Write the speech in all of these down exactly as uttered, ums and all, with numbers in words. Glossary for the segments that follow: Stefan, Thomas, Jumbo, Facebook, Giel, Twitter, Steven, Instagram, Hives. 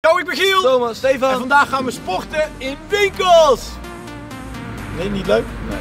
Yo, ik ben Giel, Thomas, Stefan en vandaag gaan we sporten in winkels! Nee, niet leuk? Nee.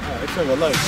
Ja, ik vind het wel leuk.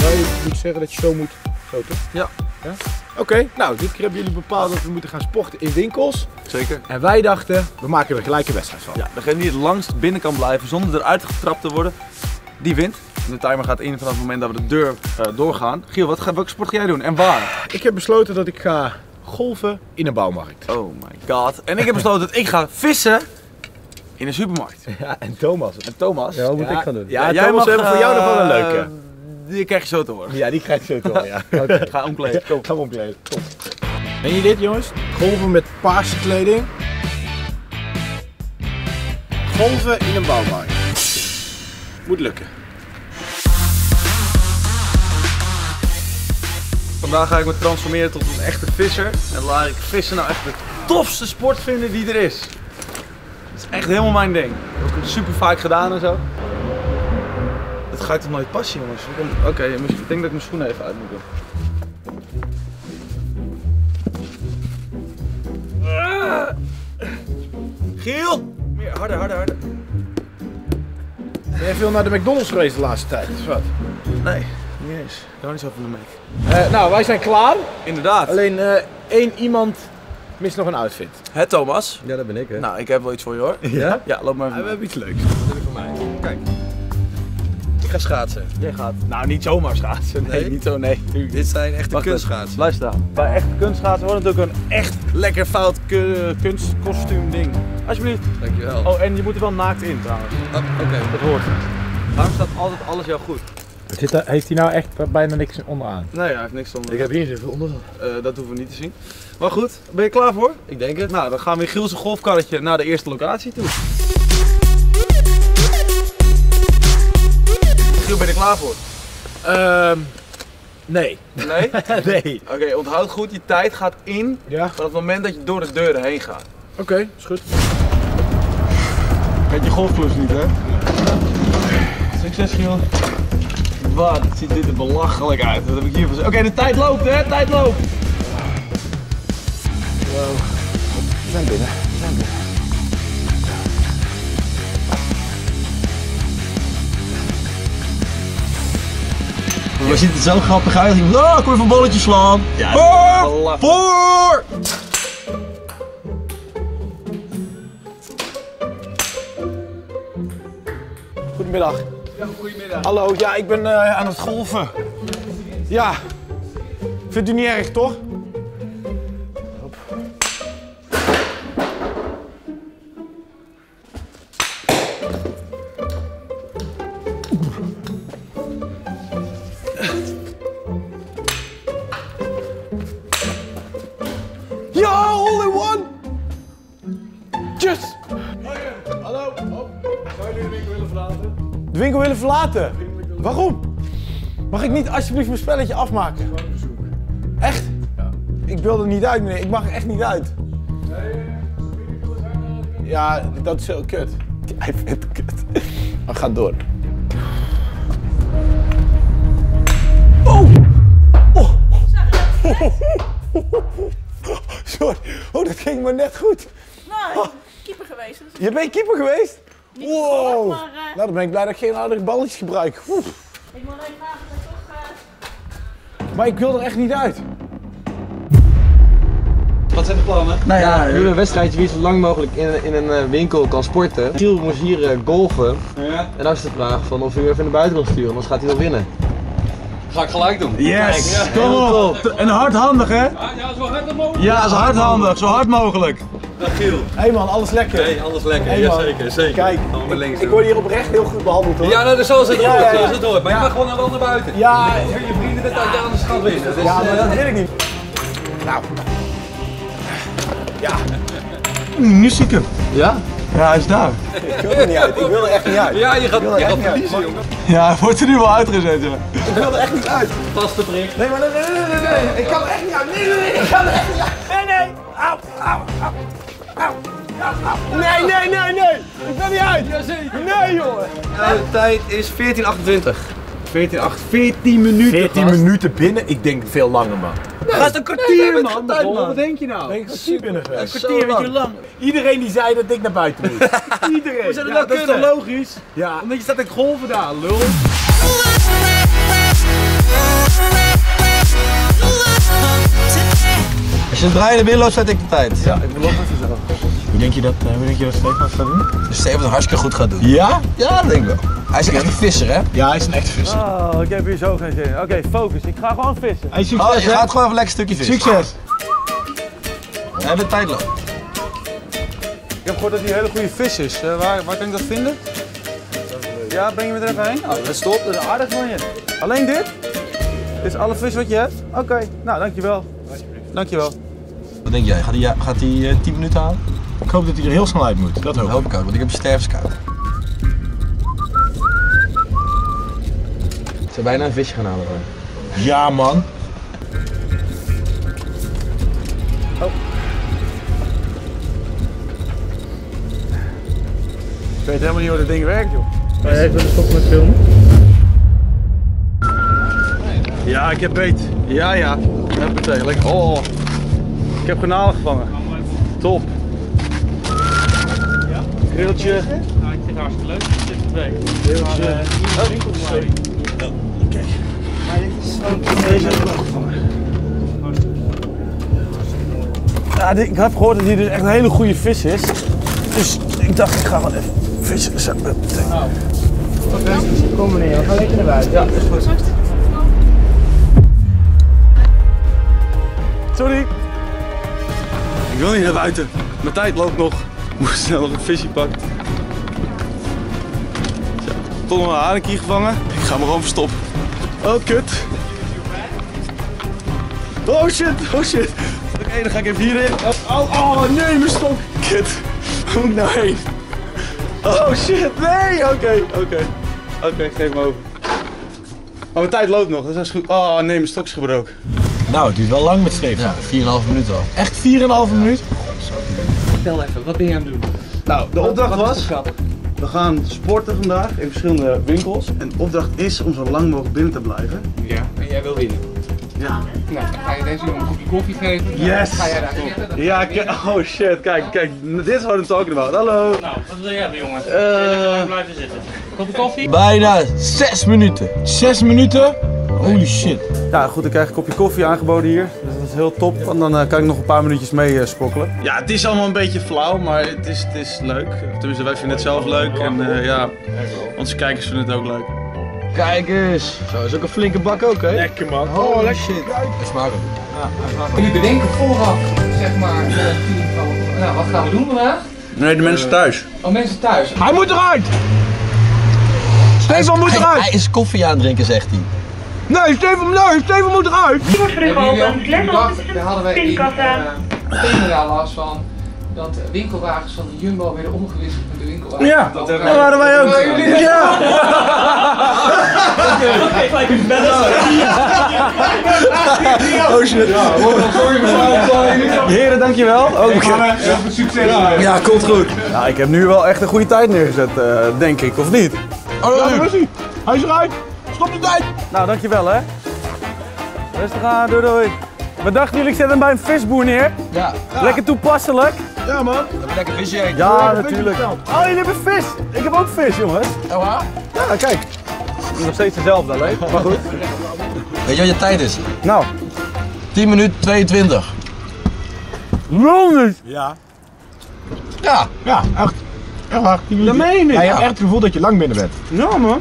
Zou je niet zeggen dat je zo moet? Zo toch? Ja. Ja? Oké, okay, nou dit keer hebben jullie bepaald dat we moeten gaan sporten in winkels. Zeker. En wij dachten, we maken er gelijk een wedstrijd van. Ja, degene die het langst binnen kan blijven zonder eruit getrapt te worden, die wint. De timer gaat in vanaf het moment dat we de deur uh, doorgaan. Giel, wat ga, welke sport ga jij doen en waar? Ik heb besloten dat ik ga golven in een bouwmarkt. Oh my god. En ik heb besloten dat ik ga vissen in een supermarkt. Ja, en Thomas. En Thomas. Ja, wat moet ja, ik gaan doen? Ja, ja, ja Thomas, we hebben uh, voor jou nog wel een leuke. Die krijg je zo te horen. Ja, die krijg je zo te horen, ja. Okay. Ga omkleden, kom. Ga omkleden, kom. Ken je dit, jongens? Golven met paarse kleding. Golven in een bouwmarkt. Moet lukken. Vandaag ga ik me transformeren tot een echte visser. En laat ik vissen nou echt de tofste sport vinden die er is. Dat is echt helemaal mijn ding. Dat heb ik super vaak gedaan en zo. Dat ga ik toch nooit passen, jongens. Oké, okay, ik denk dat ik mijn schoenen even uit moet doen. Uh, Giel! Meer harder, harder, harder. Ben jij veel naar de McDonald's geweest de laatste tijd? Of wat? Nee, niet eens. Ik hou niet zo van de Mac. Uh, nou, wij zijn klaar. Inderdaad. Alleen uh, één iemand mist nog een outfit. Hè, Thomas? Ja, dat ben ik, hè. Nou, ik heb wel iets voor je, hoor. Ja? Ja, loop maar even. Ja, we hebben iets leuks. Dat heb ik voor mij. Kijk. Ik ga schaatsen. Jij gaat. Nou, niet zomaar schaatsen. Nee, nee. Niet zo, nee. Dit zijn echte kunstschaatsen. Luister daar. Bij echte kunstschaatsen wordt natuurlijk een echt lekker fout kunstkostuum ding. Alsjeblieft. Dankjewel. Oh, en je moet er wel naakt in trouwens. Oh, oké. Okay. Dat hoort. Waarom staat altijd alles jou goed? Zit daar, heeft hij nou echt bijna niks onderaan? Nee, hij heeft niks onderaan. Ik heb hier zoveel onderaan. Uh, dat hoeven we niet te zien. Maar goed, ben je klaar voor? Ik denk het. Nou, dan gaan we in Gielse golfkarretje naar de eerste locatie toe. Ben je er klaar voor? Uh, nee. Nee? Nee. Oké, okay, onthoud goed, je tijd gaat in ja. Vanaf het moment dat je door de deuren heen gaat. Oké, okay, is goed. Met je golfklus niet, hè? Nee. Succes, Giel. Wat ziet dit er belachelijk uit? Wat heb ik hier voor? Oké, okay, de tijd loopt, hè? Tijd loopt. Wow. We zijn binnen. We zijn binnen. Maar ziet er zo grappig uit. Oh, ik kom even een bolletje slaan. Ja, voor! Voor! Goedemiddag. Ja, goedemiddag. Hallo, ja, ik ben uh, aan het golven. Ja. Vindt u niet erg, toch? Hop. Just. Hallo, oh, zou jullie de winkel willen verlaten? De winkel willen verlaten? Winkel. Waarom? Mag ik niet alsjeblieft mijn spelletje afmaken? Gewoon een bezoek. Echt? Ja. Ik wil er niet uit, meneer. Ik mag er echt niet uit. Nee, ja, dat is heel kut. Hij vindt het kut. We gaan door. Oh! Oh! Oh. Sorry. Oh, dat ging maar net goed. Nou, ik ben keeper geweest. Dus je bent keeper geweest? Niet wow! Geval, maar, uh... nou, dan ben ik blij dat ik geen aardige balletjes gebruik. Oef. Ik wil alleen vragen dat toch. Uh... Maar ik wil er echt niet uit. Wat zijn de plannen? Nou ja, we doen een wedstrijdje wie zo lang mogelijk in, in een winkel kan sporten. Giel moest hier uh, golven. Ja. En dan is de vraag van of hij weer even naar buiten wil sturen, anders gaat hij wel winnen. Ga ik gelijk doen. Yes! Kijk, ja. Kom op! En hardhandig, hè? Ja, ja, zo hard mogelijk. Ja, zo hardhandig, zo hard mogelijk. Dag Giel. Hé hey man, alles lekker? Nee, alles lekker. Hey jazeker, zeker. Kijk, ik, ik word hier oprecht heel goed behandeld hoor. Ja, nou, dus zoals het ja, hoort, ja, ja. Zoals het hoort. Maar ja. Je mag gewoon wel naar buiten. Ja. Je, je, je vrienden bent uit de andere stad weer. Dus, ja, maar uh, dat weet ik niet. Nou. Ja. Nu zie ik hem. Ja? Ja, hij is daar. Ik wil er niet uit. Ik wil er echt niet uit. Ja, je gaat, je gaat verliezen, jongen. Ja, hij wordt er nu wel uitgezet. Ik wil er echt niet uit. Vaste prik. Nee, maar nee, nee, nee, nee, nee. Ik kan er echt niet uit. Nee, nee, nee, ik kan er echt niet uit. Nee, nee. Au, au, au, au, au. Nee, nee, nee, nee. Ik ben niet uit. Jazeker. Nee, jongen. Nou, de tijd is veertien achtentwintig. veertien, acht, veertien minuten. veertien minuten binnen? Ik denk veel langer, man. Nee, gaat een kwartier, nee, man. Tijd, man. Wat denk je nou? Ik ben binnen geweest. Een kwartier, weet je, lang. Iedereen die zei dat ik naar buiten moest. Iedereen. We zijn er wel, ja, dat is toch logisch? Ja. Omdat je staat in golven daar, lul. Als je het draaien binnen loopt, zet ik de tijd. Ja, ik beloof het zelf. Hoe denk je dat, uh, hoe denk je dat Stefan gaat doen? Dus Stefan het hartstikke goed gaat doen. Ja? Ja, dat denk ik wel. Hij is een echte visser, hè? Ja, hij is een echte visser. Oh, ik heb hier zo geen zin in. Oké, okay, focus. Ik ga gewoon vissen. Hey, succes, oh, je hè? Gaat gewoon even een lekker stukje vissen. Succes! We hebben tijdloop. Ik heb gehoord dat hij een hele goede vis is. Uh, waar, waar kan ik dat vinden? Ja, breng je me er even heen? Oh, dat is top. Dat is aardig van je. Alleen dit? Dit is alle vis wat je hebt? Oké, okay. Nou, dankjewel. Alsjeblieft. Dankjewel. Wat denk jij? Gaat hij, gaat hij uh, tien minuten halen? Ik hoop dat hij er heel snel uit moet. Dat hoop ik. Dat hoop ik ook, want ik heb stervenskoud. Ik zou bijna een visje gaan halen, hoor. Ja, man. Oh. Ik weet helemaal niet hoe dit ding werkt, joh. Ga jij even stoppen met filmen? Ja, ik heb beet. Ja, ja. Huppatee, lekker. Oh. Ik heb garnalen gevangen. Top. Ja? Grilltje. Nou, ik vind het hartstikke leuk. Ik zit er twee. Grilltje. Oké. Maar dit is ook deze gevangen. Ik heb gehoord dat hier dus echt een hele goede vis is. Dus ik dacht, ik ga wel even vissen. Oh. Oké, kom meneer, we gaan lekker naar buiten. Ja, is goed. Sorry. Ik wil niet naar buiten. Mijn tijd loopt nog. Ik moet snel nog een visje pakken. Ik heb toch nog een haringkie gevangen. Ik ga me gewoon verstoppen. Oh, kut. Oh shit, oh shit. Oké, okay, dan ga ik even hierin. Oh, oh nee, mijn stok. Kut. Hoe moet ik nou heen? Oh shit, nee. Oké, okay, oké. Okay. Oké, okay, geef me over. Maar mijn tijd loopt nog, dus dat is goed. Oh nee, mijn stok is gebroken. Nou, het duurt wel lang met Steven. Ja, vier en een half minuten al. Echt vier en een half ja. minuut? Vertel even, wat ben je aan het doen? Nou, de opdracht was... We gaan sporten vandaag in verschillende winkels. En de opdracht is om zo lang mogelijk binnen te blijven. Ja, en jij wil winnen. Ja. Nou, dan ga je deze jongen een kopje koffie geven. Yes! Ga jij daar zitten? Ja, oh shit, kijk, kijk, dit is wat een talking about. Hallo! Nou, wat wil jij hebben, jongen? Uh... Blijven zitten. Kopje koffie? Bijna zes minuten. Zes minuten? Holy shit. Ja, goed, ik krijg een kopje koffie aangeboden hier. Dus dat is heel top. En dan uh, kan ik nog een paar minuutjes mee uh, spokkelen. Ja, het is allemaal een beetje flauw, maar het is, het is leuk. Tenminste, wij vinden het zelf leuk. En uh, ja, onze kijkers vinden het ook leuk. Kijkers! Zo, is ook een flinke bak ook, hè? Lekker, man. Holy, Holy shit. Het smaakt ook. Jullie bedenken vooraf, zeg maar, uh, nou, wat gaan we doen vandaag? Nee, de mensen thuis. Oh, mensen thuis. Hij moet eruit! Stefan moet eruit! Hij is koffie aan het drinken, zegt hij. Nee, Steven, nee, Steven moet eruit! Die wordt teruggeholpen. Let op de pinkas aan. Daar hadden we daar last van. Dat de winkelwagens van de Jumbo werden omgewisseld met de winkelwagens. Ja, dat waren wij ook. Ja! Oké, gelijk even bellen. Oh shit. Heren, dankjewel. Heel succes. Ja, komt goed. Nou, ik heb nu wel echt een goede tijd neergezet, denk ik, of niet? Oh, daar was hij. Hij is eruit. Stop de tijd! Nou, dankjewel, hè. Rustig aan, doei doei. We dachten jullie, ik zet hem bij een visboer neer. Ja. Ja. Lekker toepasselijk. Ja, man. Even lekker visje eten. Ja, ja, natuurlijk. Oh, jullie hebben vis. Ik heb ook vis, jongens. Oh, waar? Ja, kijk. Het is nog steeds dezelfde, alleen. Maar goed. Weet je wat je tijd is? Nou. tien minuten tweeëntwintig. Logisch. Ja. Ja. Ja, echt. Echt waar. Dat meen ik. Ja, je hebt echt het gevoel dat je lang binnen bent. Ja, man.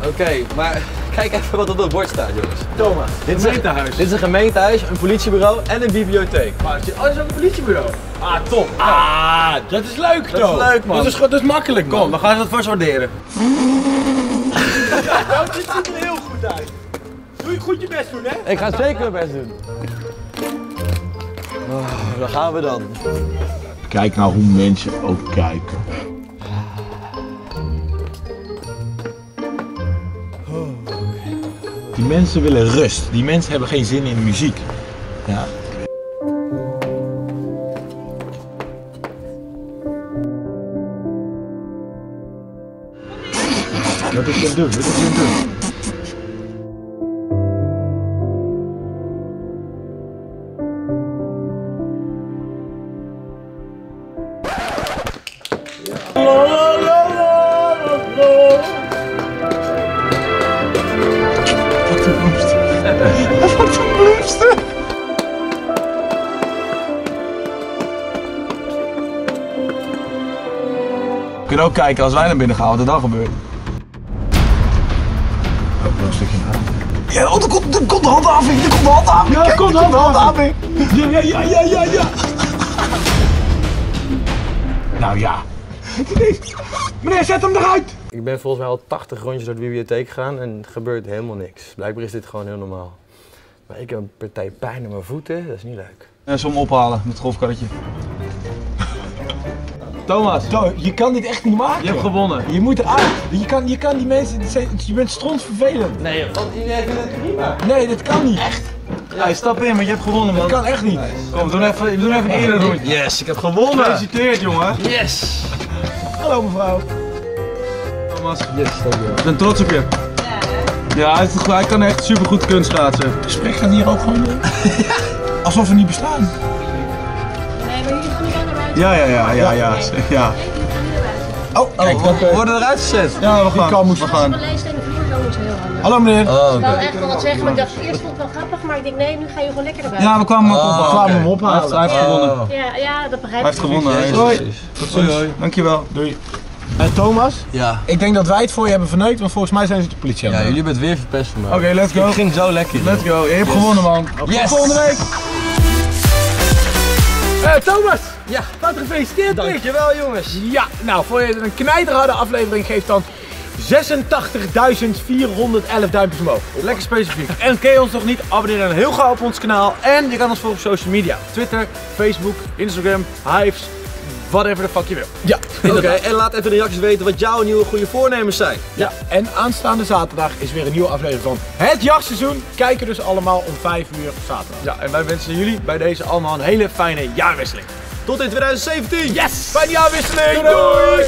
Oké, okay, maar kijk even wat op dat bord staat, jongens. Thomas, dit is een gemeentehuis. Dit is een gemeentehuis, een politiebureau en een bibliotheek. Maar het is, oh, het is ook een politiebureau. Ah, top. Ah, dat is leuk, dat toch? Dat is leuk, man. Dat is, dat is makkelijk, man. Kom, dan gaan ze dat vast waarderen. Ja, dit ziet er heel goed uit. Doe je goed je best doen, hè? Ik ga zeker mijn best doen. Oh, daar gaan we dan. Kijk nou hoe mensen ook kijken. mensen willen rust. Die mensen hebben geen zin in muziek. Ja. Wat is een dub? Wat is een dub? Wat een bloemste! We kunnen ook kijken als wij naar binnen gaan wat er dan gebeurt. Ook nog een stukje aan. Ja, oh, er komt, er komt de handhaving! Er komt de handhaving! Ja, er komt de handhaving! Ja, ja, ja, ja, ja, ja! Nou ja. Meneer, zet hem eruit! Ik ben volgens mij al tachtig rondjes door de bibliotheek gegaan en er gebeurt helemaal niks. Blijkbaar is dit gewoon heel normaal. Maar ik heb een partij pijn aan mijn voeten, dat is niet leuk. En zo hem ophalen met het golfkarretje. Thomas, Thomas, je kan dit echt niet maken. Je hebt gewonnen. Je moet eruit. Je kan, je kan die mensen, je bent strontvervelend. Nee, dat is prima. Nee, dat kan niet. Echt. Ja, ja, stap in, want je hebt gewonnen, man. Dat kan echt niet. Nice. Kom, we doen even, we doen even een eerder rondje. Yes, ik heb gewonnen. Gefeliciteerd, jongen. Yes. Hallo, mevrouw. Thomas, yes, dankjewel. Ik ben trots op je. Ja, hij, is, hij kan echt super goed kunst schaatsen. Het gesprek gaat hier ook gewoon alsof we niet bestaan. Nee, maar jullie gaan er wel eruit. Ja, ja, ja, ja, ja. ja. Oh, oh, kijk, we worden eruit gezet. Ja, we gaan. We gaan. Hallo meneer. Oh, okay. Ik wil echt wel wat zeggen, maar ik dacht eerst vond het wel grappig, maar ik denk nee, nu gaan jullie gewoon lekker erbij. Ja, we kwamen hem oh, okay. ophalen. Hij heeft gewonnen. Ja, ja, dat begrijp ik. Hij heeft gewonnen. Hoi. Tot ziens. Dankjewel. Doei. Uh, Thomas, ja. Ik denk dat wij het voor je hebben verneukt, want volgens mij zijn ze de politie aan. Ja, jullie hebben het weer verpest van mij. Oké, okay, let's go. Het ging zo lekker. Let's go. Je hebt yes. gewonnen, man. Yes. Tot volgende week. Uh, Thomas, ja. Wat gefeliciteerd. Dankjewel, jongens. Ja, nou, voor je een knijterharde aflevering geeft dan zesentachtigduizend vierhonderdelf duimpjes omhoog. Lekker specifiek. En ken je ons nog niet? Abonneer dan heel gauw op ons kanaal. En je kan ons volgen op social media. Twitter, Facebook, Instagram, Hives. Whatever the fuck je wil. Ja, oké. Okay. En laat even de reacties weten wat jouw nieuwe goede voornemens zijn. Ja, en aanstaande zaterdag is weer een nieuwe aflevering van het jachtseizoen. Kijken dus allemaal om vijf uur zaterdag. Ja, en wij wensen jullie bij deze allemaal een hele fijne jaarwisseling. Tot in tweeduizend zeventien. Yes! Fijne jaarwisseling. Doei! Doei.